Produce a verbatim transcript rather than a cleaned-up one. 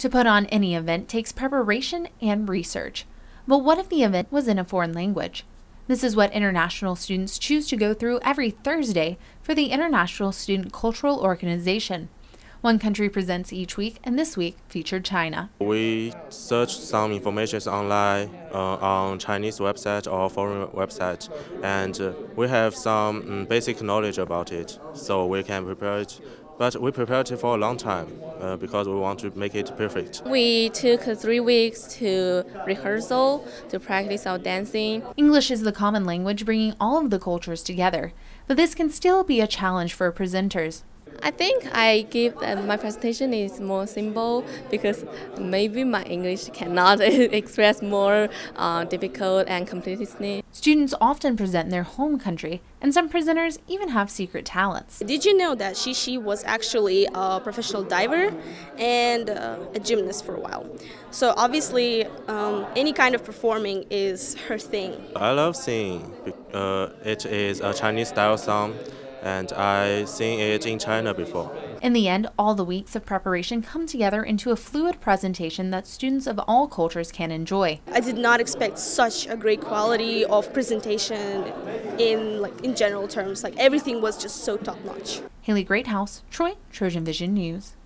To put on any event takes preparation and research. But what if the event was in a foreign language? This is what international students choose to go through every Thursday for the International Student Cultural Organization. One country presents each week, and this week featured China. We searched some information online uh, on Chinese website or foreign website, and uh, we have some um, basic knowledge about it, so we can prepare it. But we prepared it for a long time uh, because we want to make it perfect. We took three weeks to rehearsal, to practice our dancing. English is the common language bringing all of the cultures together, but this can still be a challenge for presenters. I think I give uh, my presentation is more simple because maybe my English cannot express more uh, difficult and complexity. Students often present in their home country, and some presenters even have secret talents. Did you know that Xixi was actually a professional diver and uh, a gymnast for a while? So obviously, um, any kind of performing is her thing. I love singing. Uh, it is a Chinese style song, and I sing it in China before. In the end, all the weeks of preparation come together into a fluid presentation that students of all cultures can enjoy. I did not expect such a great quality of presentation in like in general terms. Like everything was just so top-notch. Haley Greathouse, Troy, Trojan Vision News.